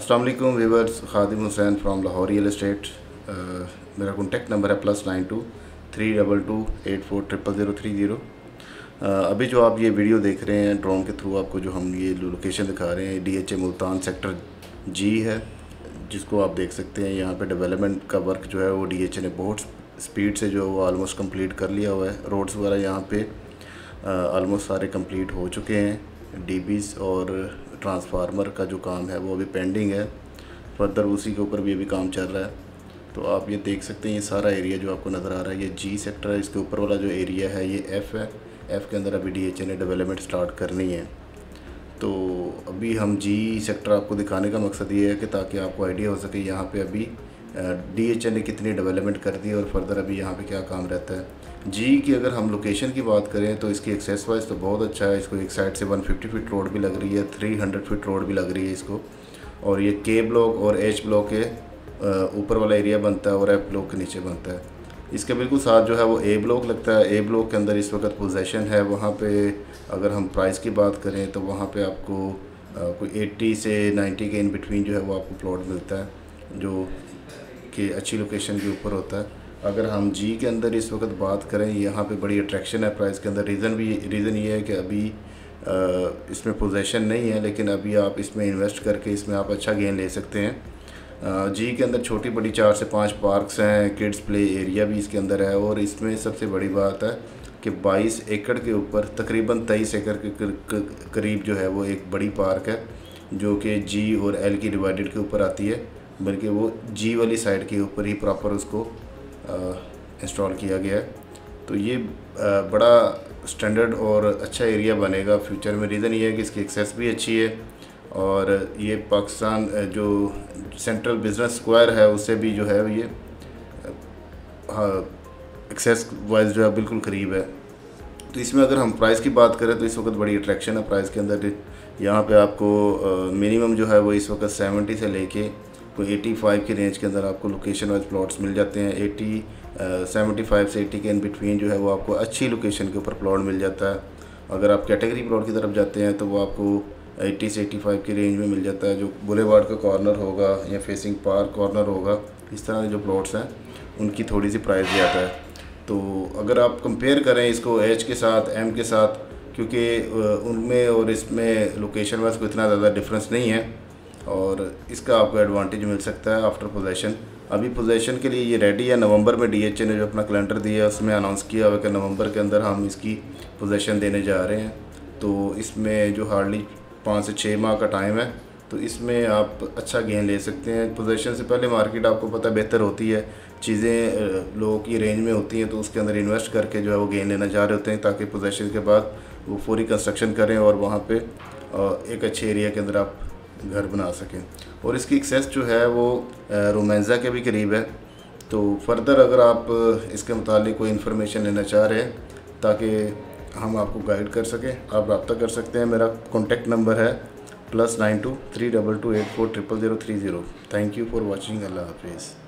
अस्सलाम वालेकुम viewers, Khadim Hussain from Lahore real estate. मेरा कॉन्टैक्ट नंबर है +92 322 840003। अभी जो आप ये वीडियो देख रहे हैं ड्रोन के थ्रू, आपको जो हम ये लोकेशन दिखा रहे हैं DHA मुल्तान सेक्टर G है, जिसको आप देख सकते हैं। यहाँ पे डेवलपमेंट का वर्क जो है वो DHA ने बहुत स्पीड से जो वो ऑलमोस्ट कंप्लीट कर लिया हुआ है। रोड्स वगैरह यहाँ पे ऑलमोस्ट सारे कंप्लीट हो चुके हैं। DBs और ट्रांसफार्मर का जो काम है वो अभी पेंडिंग है, फर्दर उसी के ऊपर भी अभी काम चल रहा है। तो आप ये देख सकते हैं, ये सारा एरिया जो आपको नज़र आ रहा है ये G सेक्टर है। इसके ऊपर वाला जो एरिया है ये F है। F के अंदर अभी DHA ने डेवलपमेंट स्टार्ट करनी है। तो अभी हम G सेक्टर आपको दिखाने का मकसद ये है कि ताकि आपको आइडिया हो सके यहाँ पे अभी DHA ने कितनी डेवलपमेंट कर दी है और फर्दर अभी यहाँ पे क्या काम रहता है। G की अगर हम लोकेशन की बात करें तो इसकी एक्सेस वाइज तो बहुत अच्छा है। इसको एक साइड से 150 फीट रोड भी लग रही है, 300 फीट रोड भी लग रही है इसको। और ये K ब्लॉक और H ब्लॉक के ऊपर वाला एरिया बनता है और F ब्लॉक के नीचे बनता है। इसके बिल्कुल साथ जो है वो A ब्लॉक लगता है। A ब्लॉक के अंदर इस वक्त पोजेसन है, वहाँ पे अगर हम प्राइस की बात करें तो वहाँ पे आपको कोई 80 से 90 के इन बिटवीन जो है वो आपको प्लॉट मिलता है, जो कि अच्छी लोकेशन के ऊपर होता है। अगर हम G के अंदर इस वक्त बात करें, यहाँ पे बड़ी अट्रैक्शन है प्राइस के अंदर। रीज़न ये है कि अभी इसमें पोजेसन नहीं है, लेकिन अभी आप इसमें इन्वेस्ट करके इसमें आप अच्छा गेन ले सकते हैं। जी के अंदर छोटी बड़ी 4 से 5 पार्क्स हैं, किड्स प्ले एरिया भी इसके अंदर है। और इसमें सबसे बड़ी बात है कि 22 एकड़ के ऊपर तकरीबन 23 एकड़ के करीब जो है वो एक बड़ी पार्क है, जो कि G और L की डिवाइडेड के ऊपर आती है, बल्कि वो G वाली साइड के ऊपर ही प्रॉपर उसको इंस्टॉल किया गया है। तो ये बड़ा स्टैंडर्ड और अच्छा एरिया बनेगा फ्यूचर में। रीज़न ये है कि इसकी एक्सेस भी अच्छी है और ये पाकिस्तान जो सेंट्रल बिज़नेस स्क्वायर है उससे भी जो है ये एक्सेस वाइज जो है बिल्कुल करीब है। तो इसमें अगर हम प्राइस की बात करें तो इस वक्त बड़ी अट्रैक्शन है प्राइस के अंदर। यहाँ पे आपको मिनिमम जो है वो इस वक्त 70 से लेके कोई 85 की रेंज के अंदर आपको लोकेशन वाइज प्लॉट्स मिल जाते हैं। 75 से 80 के इन बिटवीन जो है वो आपको अच्छी लोकेशन के ऊपर प्लॉट मिल जाता है। अगर आप कैटेगरी प्लॉट की तरफ जाते हैं तो वो आपको 80 से 85 की रेंज में मिल जाता है, जो बुलेवार्ड का कॉर्नर होगा या फेसिंग पार्क कॉर्नर होगा। इस तरह के जो प्लॉट्स हैं उनकी थोड़ी सी प्राइस भी आता है। तो अगर आप कंपेयर करें इसको H के साथ, M के साथ, क्योंकि उनमें और इसमें लोकेशन वाइज कोई इतना ज़्यादा डिफरेंस नहीं है, और इसका आपको एडवांटेज मिल सकता है आफ्टर पोजेसन। अभी पोजेसन के लिए ये रेडी है। नवंबर में DHA ने जो अपना कैलेंडर दिया उसमें अनाउंस किया हुआ कि नवंबर के अंदर हम इसकी पोजेसन देने जा रहे हैं। तो इसमें जो हार्डली 5 से 6 माह का टाइम है, तो इसमें आप अच्छा गेन ले सकते हैं। पोजीशन से पहले मार्केट आपको पता बेहतर होती है, चीज़ें लोगों की रेंज में होती हैं, तो उसके अंदर इन्वेस्ट करके जो है वो गेन लेना चाह रहे होते हैं, ताकि पोजीशन के बाद वो पूरी कंस्ट्रक्शन करें और वहाँ पे एक अच्छे एरिया के अंदर आप घर बना सकें। और इसकी एक्सेस जो है वो रोमांजा के भी करीब है। तो फर्दर अगर आप इसके मुतालिक कोई इन्फॉर्मेशन लेना चाह रहे हैं ताकि हम आपको गाइड कर सकें, आप रब्ता कर सकते हैं। मेरा कॉन्टैक्ट नंबर है +92 322 840003। Thank you for watching. अल्लाह हाफिज़।